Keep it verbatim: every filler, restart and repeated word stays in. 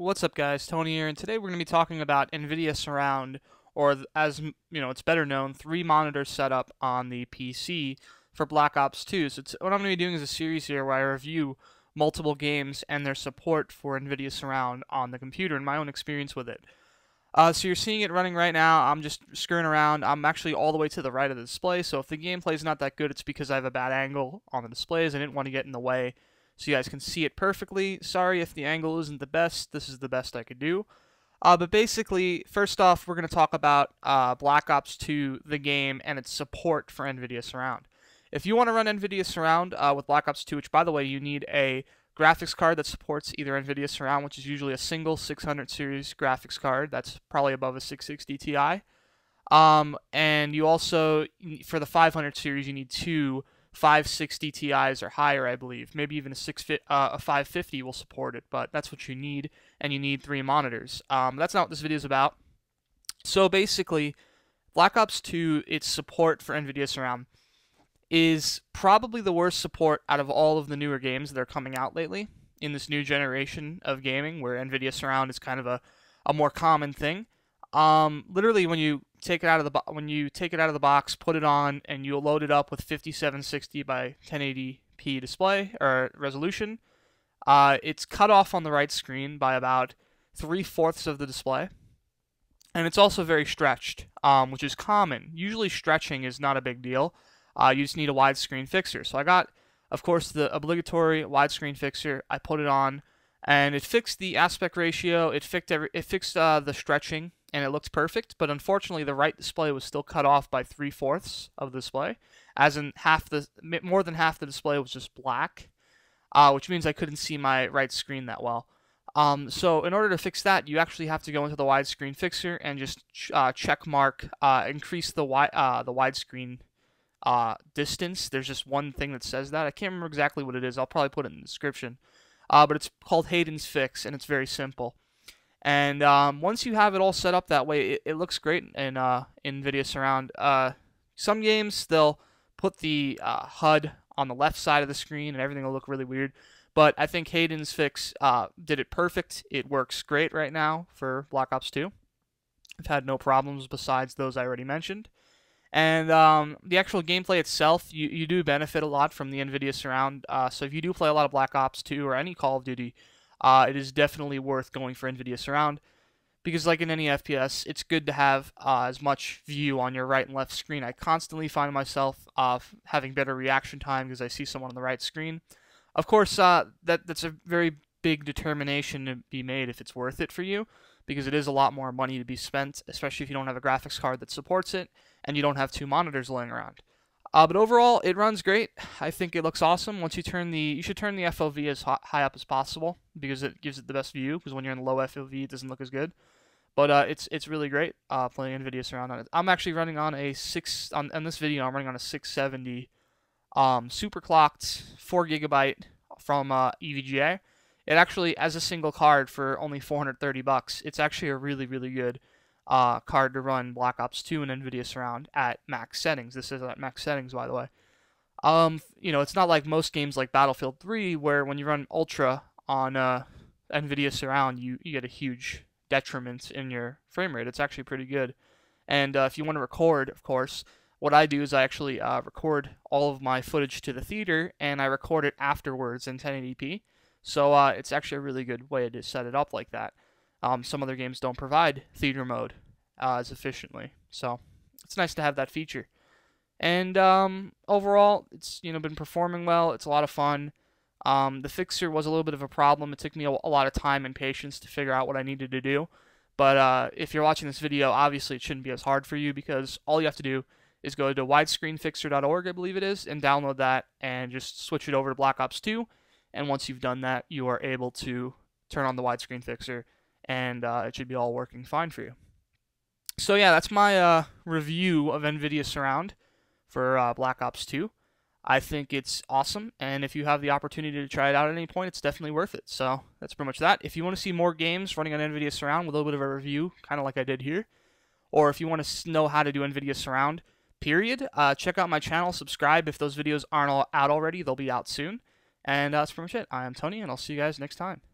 What's up, guys? Tony here, and today we're going to be talking about NVIDIA Surround, or as you know, it's better known, three monitor setup on the P C for Black Ops two. So it's, what I'm going to be doing is a series here where I review multiple games and their support for NVIDIA Surround on the computer and my own experience with it. Uh, so you're seeing it running right now. I'm just screwing around. I'm actually all the way to the right of the display, so if the gameplay's not that good, it's because I have a bad angle on the displays. I didn't want to get in the way, so you guys can see it perfectly. Sorry if the angle isn't the best. This is the best I could do. Uh, but basically, first off, we're going to talk about uh, Black Ops two, the game, and its support for NVIDIA Surround. If you want to run NVIDIA Surround uh, with Black Ops two, which, by the way, you need a graphics card that supports either NVIDIA Surround, which is usually a single six hundred series graphics card. That's probably above a six sixty T I. Um, and you also, for the five hundred series, you need two five sixty T Is or higher, I believe. Maybe even a six fit, uh, a five fifty will support it, but that's what you need, and you need three monitors. Um, that's not what this video is about. So basically, Black Ops two, its support for NVIDIA Surround is probably the worst support out of all of the newer games that are coming out lately in this new generation of gaming, where NVIDIA Surround is kind of a, a more common thing. Um, literally, when you take it out of the bo when you take it out of the box, put it on, and you'll load it up with fifty-seven sixty by ten eighty P display or resolution. Uh, it's cut off on the right screen by about three fourths of the display, and it's also very stretched, um, which is common. Usually, stretching is not a big deal. Uh, you just need a widescreen fixer. So I got, of course, the obligatory widescreen fixer. I put it on, and it fixed the aspect ratio. It fixed every, it fixed uh, the stretching. And it looks perfect, but unfortunately the right display was still cut off by three-fourths of the display, as in half the, more than half the display was just black, uh, which means I couldn't see my right screen that well. Um, so in order to fix that, you actually have to go into the widescreen fixer and just ch uh, check mark, uh, increase the, wi uh, the widescreen uh, distance. There's just one thing that says that. I can't remember exactly what it is. I'll probably put it in the description. Uh, but it's called Hayden's Fix, and it's very simple. And um, once you have it all set up that way, it, it looks great in uh, NVIDIA Surround. Uh, some games, they'll put the uh, H U D on the left side of the screen, and everything will look really weird. But I think Hayden's Fix uh, did it perfect. It works great right now for Black Ops two. I've had no problems besides those I already mentioned. And um, the actual gameplay itself, you, you do benefit a lot from the NVIDIA Surround. Uh, so if you do play a lot of Black Ops two or any Call of Duty, Uh, it is definitely worth going for NVIDIA Surround, because like in any F P S, it's good to have uh, as much view on your right and left screen. I constantly find myself uh, having better reaction time because I see someone on the right screen. Of course, uh, that that's a very big determination to be made if it's worth it for you, because it is a lot more money to be spent, especially if you don't have a graphics card that supports it and you don't have two monitors laying around. Uh, but overall, it runs great. I think it looks awesome. Once you turn the, you should turn the F O V as high up as possible, because it gives it the best view. Because when you're in low F O V, it doesn't look as good. But uh, it's it's really great uh, playing NVIDIA Surround on it. I'm actually running on a six on, on this video. I'm running on a six seventy, um, super clocked, four gigabyte from uh, E V G A. It actually, as a single card for only four hundred thirty bucks, it's actually a really really good Uh, card to run Black Ops two and NVIDIA Surround at max settings. This is at max settings, by the way. Um, you know, it's not like most games like Battlefield three, where when you run Ultra on uh, NVIDIA Surround, you, you get a huge detriment in your frame rate. It's actually pretty good. And uh, if you want to record, of course, what I do is I actually uh, record all of my footage to the theater, and I record it afterwards in ten eighty P. So uh, it's actually a really good way to set it up like that. Um, some other games don't provide theater mode uh, as efficiently, so it's nice to have that feature. And um, overall, it's you know been performing well. It's a lot of fun. Um, the fixer was a little bit of a problem. It took me a, a lot of time and patience to figure out what I needed to do. But uh, if you're watching this video, obviously it shouldn't be as hard for you, because all you have to do is go to widescreen fixer dot org, I believe it is, and download that and just switch it over to Black Ops two. And once you've done that, you are able to turn on the widescreen fixer, and uh, it should be all working fine for you. So yeah, that's my uh, review of NVIDIA Surround for uh, Black Ops two. I think it's awesome, and if you have the opportunity to try it out at any point, it's definitely worth it. So that's pretty much that. If you want to see more games running on NVIDIA Surround with a little bit of a review, kind of like I did here, or if you want to know how to do NVIDIA Surround, period, uh, check out my channel, subscribe. If those videos aren't all out already, they'll be out soon. And uh, that's pretty much it. I am Tony, and I'll see you guys next time.